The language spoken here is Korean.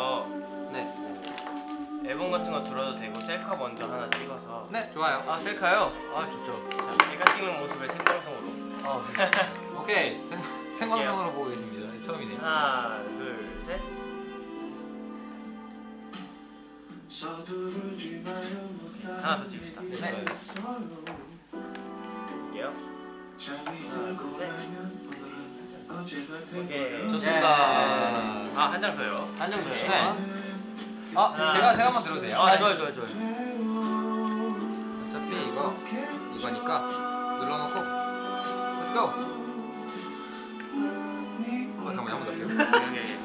이거 네 앨범 같은 거 들어도 되고 셀카 먼저 하나 찍어서. 네 좋아요. 아 셀카요? 아 좋죠. 자 셀카 찍는 모습을 생방송으로. 아 오케이 생방송으로 예. 보고 계십니다. 처음이네요. 하나 둘 셋. 하나 더 찍읍시다. 네. 네. 볼게요. 하나 둘 셋. 오케이 좋습니다. 네. 아 한 장 더요. 한 장 더요. 네. 네. 아, 제가 한번 들어도 돼요? 아, 좋아요. 어차피 이거니까 눌러놓고 Let's go! 잠깐만요, 한번 더 할게요.